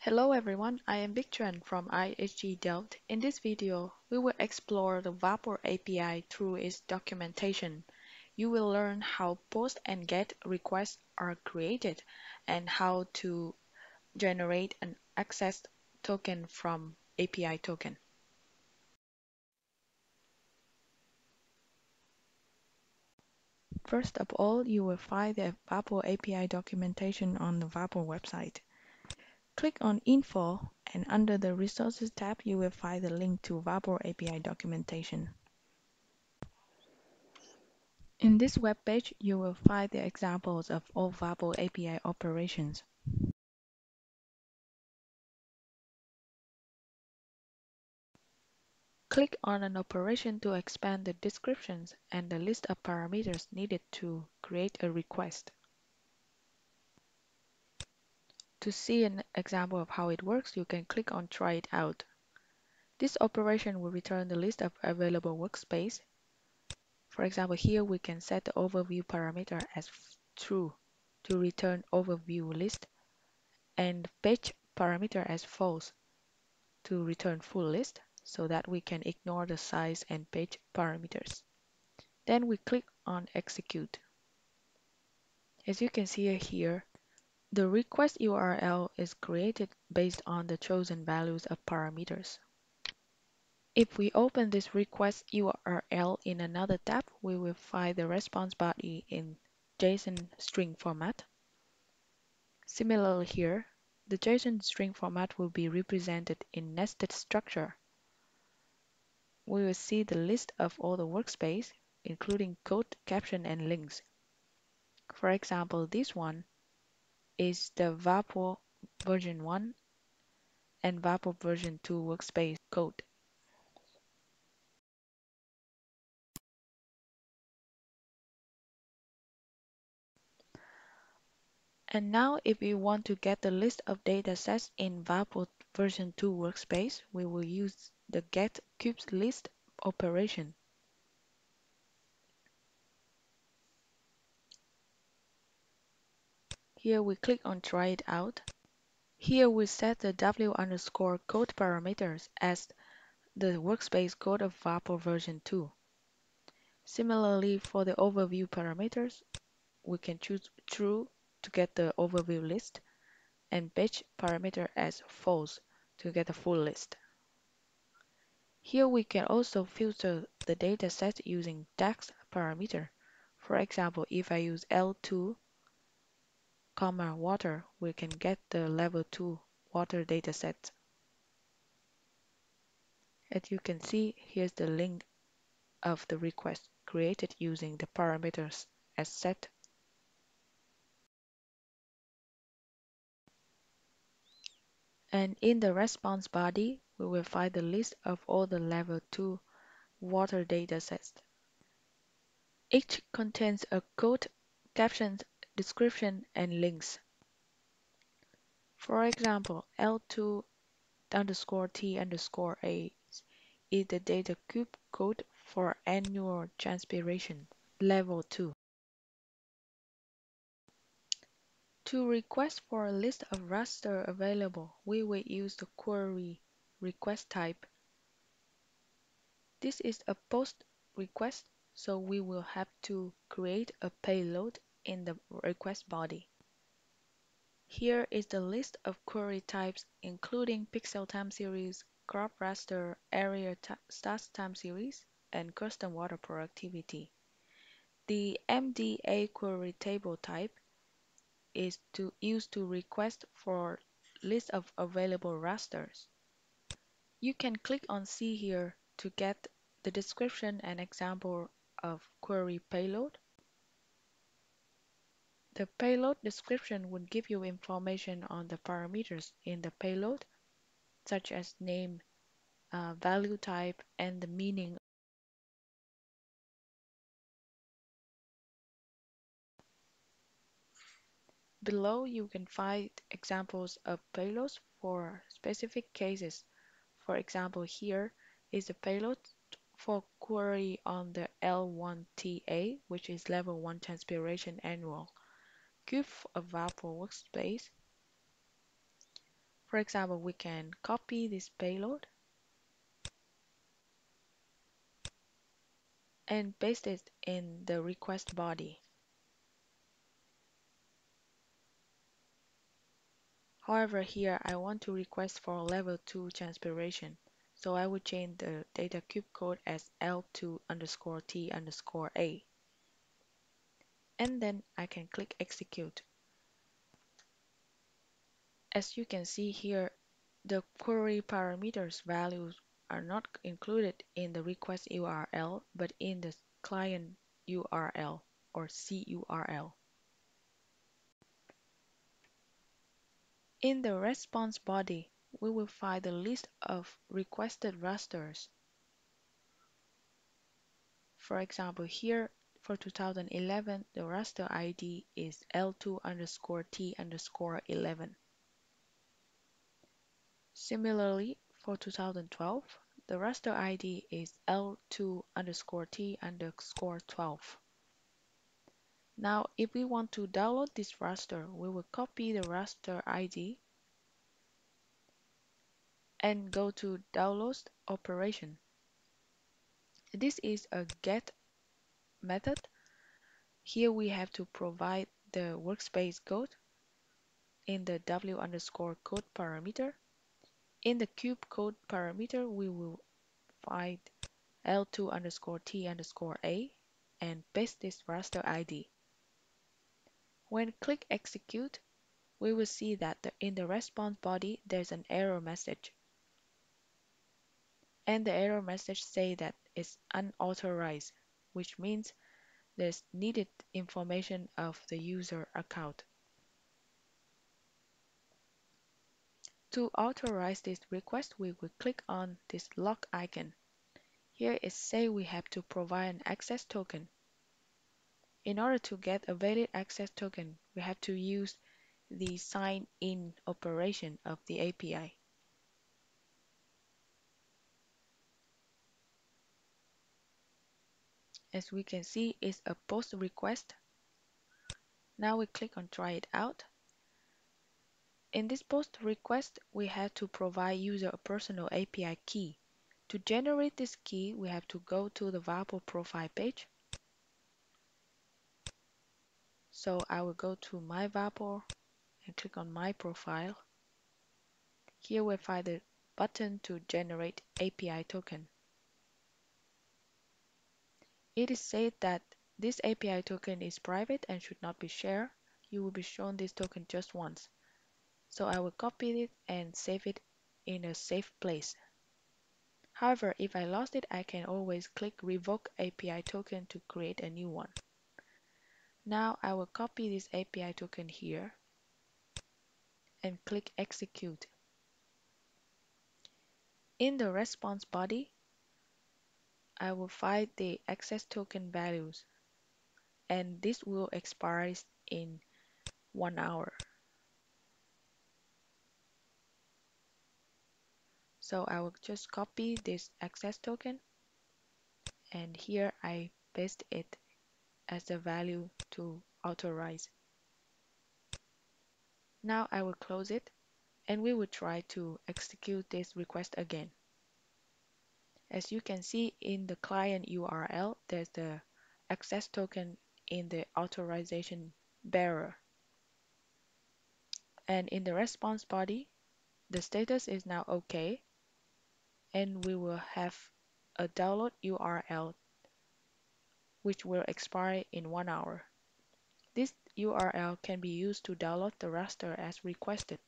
Hello everyone, I am Vic Tran from IHE Delft. In this video, we will explore the WaPOR API through its documentation. You will learn how POST and GET requests are created and how to generate an access token from API token. First of all, you will find the WaPOR API documentation on the WaPOR website. Click on Info, and under the Resources tab, you will find the link to WaPOR API documentation. In this web page, you will find the examples of all WaPOR API operations. Click on an operation to expand the descriptions and the list of parameters needed to create a request. To see an example of how it works, you can click on Try It Out. This operation will return the list of available workspace. For example, here we can set the overview parameter as true to return overview list and page parameter as false to return full list so that we can ignore the size and page parameters. Then we click on Execute. As you can see here, the request URL is created based on the chosen values of parameters. If we open this request URL in another tab, we will find the response body in JSON string format. Similarly here, the JSON string format will be represented in nested structure. We will see the list of all the workspace, including code, caption, and links. For example, this one is the WaPOR version 1 and WaPOR version 2 workspace code. And now if we want to get the list of datasets in WaPOR version 2 workspace, we will use the get cubes list operation. Here we click on Try It Out. Here we set the W_code parameters as the workspace code of WaPOR version 2. Similarly, for the overview parameters, we can choose true to get the overview list and page parameter as false to get the full list. Here we can also filter the dataset using DAX parameter. For example, if I use L2, water, we can get the level 2 water dataset. As you can see, here's the link of the request created using the parameters as set. And in the response body, we will find the list of all the level 2 water datasets. Each contains a code, captions, description, and links. For example, L2_T_A is the data cube code for annual transpiration, level 2. To request for a list of raster available, we will use the query request type. This is a POST request, so we will have to create a payload in the request body. Here is the list of query types, including pixel time series, crop raster, area stats time series, and custom water productivity. The MDA query table type is used to request for list of available rasters. You can click on See here to get the description and example of query payload. The payload description would give you information on the parameters in the payload, such as name, value type, and the meaning. Below, you can find examples of payloads for specific cases. For example, here is a payload for query on the L1TA, which is level 1 transpiration annual. Cube of WaPOR workspace. For example, we can copy this payload and paste it in the request body. However, here I want to request for level 2 transpiration, so I would change the data cube code as L2_T_A. And then I can click execute. As you can see here, the query parameters values are not included in the request URL, but in the client URL or CURL. In the response body, we will find the list of requested rosters. For example, here for 2011, the roster ID is L2_T_11. Similarly, for 2012, the roster ID is L2_T_12. Now, if we want to download this roster, we will copy the roster ID and go to downloads operation. This is a GET method. Here we have to provide the workspace code in the W_code parameter. In the cube code parameter, we will find L2_T_A and paste this roster ID. When click execute, we will see that in the response body there's an error message. And the error message says that it's unauthorized, which means there's needed information of the user account. To authorize this request, we will click on this lock icon. Here it says we have to provide an access token. In order to get a valid access token, we have to use the sign in operation of the API. As we can see, it's a POST request. Now we click on try it out. In this POST request, we have to provide user a personal API key. To generate this key, we have to go to the WaPOR profile page. So I will go to my WaPOR and click on my profile. Here we find the button to generate API token. It is said that this API token is private and should not be shared. You will be shown this token just once. So I will copy it and save it in a safe place. However, if I lost it, I can always click revoke API token to create a new one. Now I will copy this API token here and click execute. In the response body, I will find the access token values, and this will expire in 1 hour. So I will just copy this access token, and here I paste it as the value to authorize. Now I will close it, and we will try to execute this request again. As you can see, in the client URL, there's the access token in the authorization bearer. And in the response body, the status is now OK, and we will have a download URL which will expire in 1 hour. This URL can be used to download the raster as requested.